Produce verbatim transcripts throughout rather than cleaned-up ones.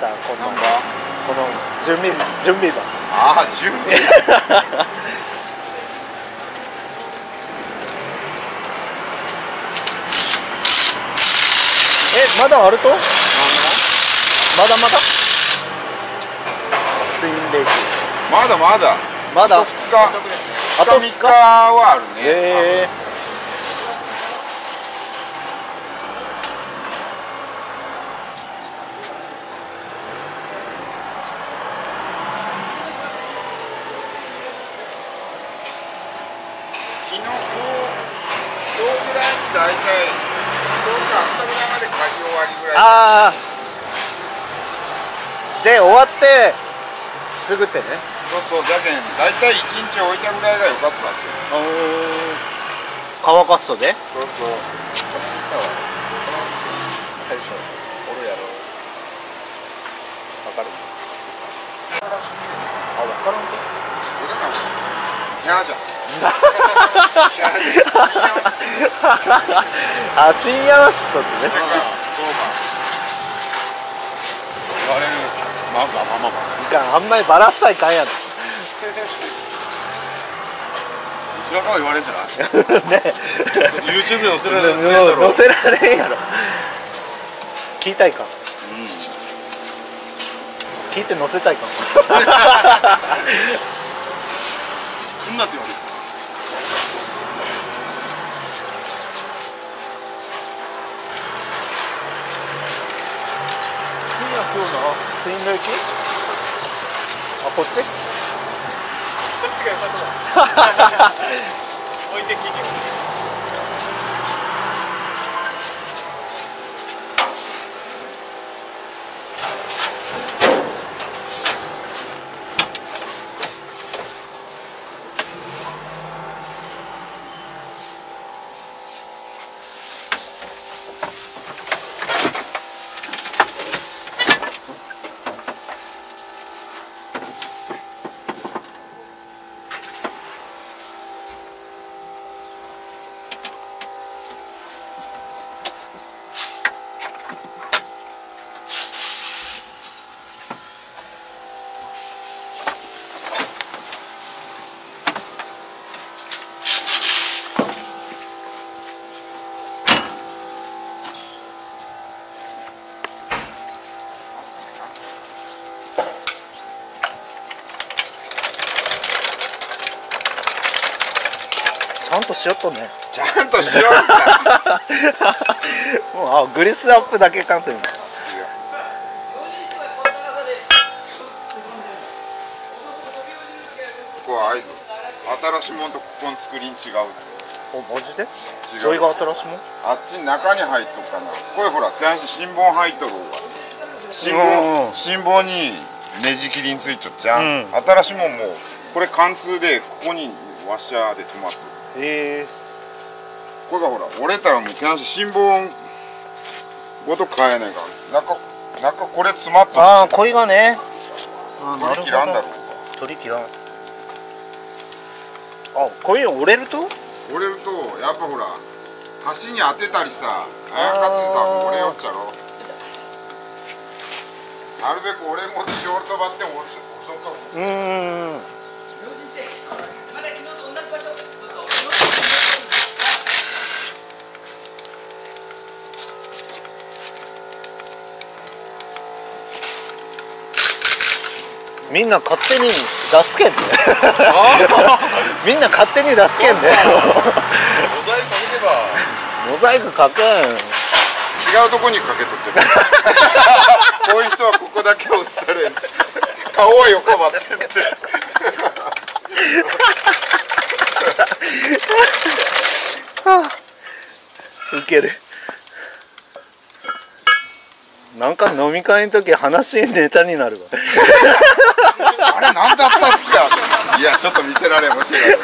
この準備準備だ。ああ準備。えまだあると？まだまだ。ツインレイク。まだまだ。まだ。あとふつか。あとふつかはあるね。えー昨日、今日ぐらいに大体、今日か明日ぐらいまで刈り終わるんだけど、あー、で、終わって、すぐってね、そうそう、じゃけん、大体いちにち置いたぐらいがよかったって、乾かすとね、そうそう、最初、おるやろ、わかる？あ、わからんか、俺なんか、いやじゃん。あ、深夜はしとってね。いかん、あんまりバラしたいかんやろ。うちらから言われんじゃない？ね。YouTube で載せられんやろ。載せられんやろ。聞いたいか。聞いて載せたいか。どんなって言われる？今日のツインレイキ？あ、こっち？こっちが良かったな。置いてきて。ちゃんとしよっとね。ちゃんとしようさ。もうグリスアップだけかんという。ここは合図。新しいもんとここの作りに違う。お、マジで？違う。どれが新しいもん？あっち中に入っとくかな。これほら、新聞入っとるほうが。新聞、新聞にねじ切りについとっちゃん。新しいもんもうこれ貫通でここにワッシャーで止まって。えー、これがほら折れたらもうけなし新聞ごと買えないから中中これ詰まってる。ああこれがね取り切らんだろうか。取り切らん。あこういうの折れると折れるとやっぱほら端に当てたりさあやかつさ折れよっちゃろ。なるべく俺もしおるとばっても落ち落ちとったもん。うんみんな勝手に出すけんね。みんな勝手に出すけんね。モザイクかけん。違うとこにかけとってる。こういう人はここだけを映されん。顔は横ばってって。ウケる。なんか飲み会の時話ネタになるわ。あれなんだったっすか。いやちょっと見せられ面白い。も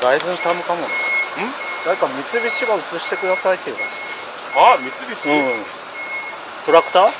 うだいぶ寒かも。ん？誰か三菱が映してくださいっていうらしい。あ、三菱。うん。トラクター？ああ。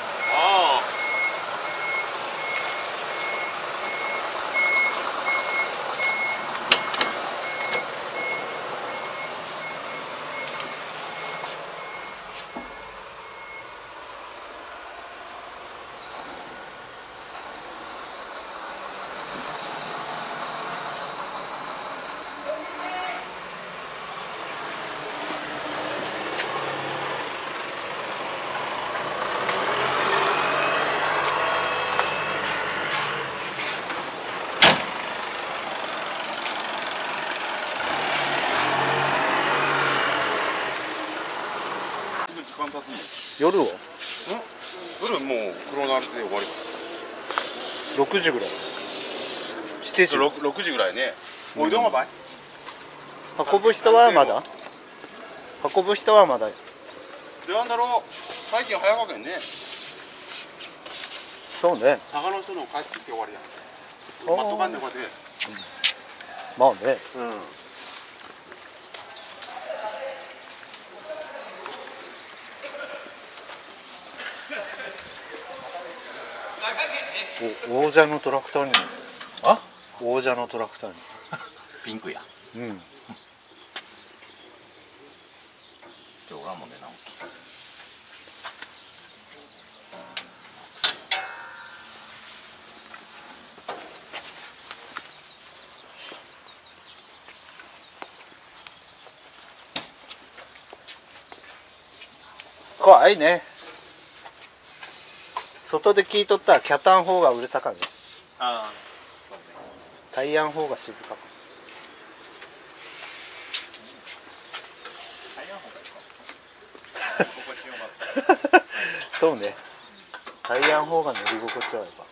夜は？ん？夜もう黒なるで終わります。六時ぐらい。七時。六六時ぐらいね。おいどんがばい。運ぶ人はまだ。運ぶ人はまだ。でなんだろう。最近早かけんね。そうね。佐賀の人の帰ってきて終わりや。まっとかんでこうやって。まあね。うん。お王者のトラクターにあ王者のトラクターにピンクやうんでおらんもんね直樹怖いね外で聞いとったらキャタン方がうるさかね。ああ、そうね。タイヤン方が静か。タイヤン方がいいか。心地よかった。そうね。タイヤン方が乗り心地はいいか。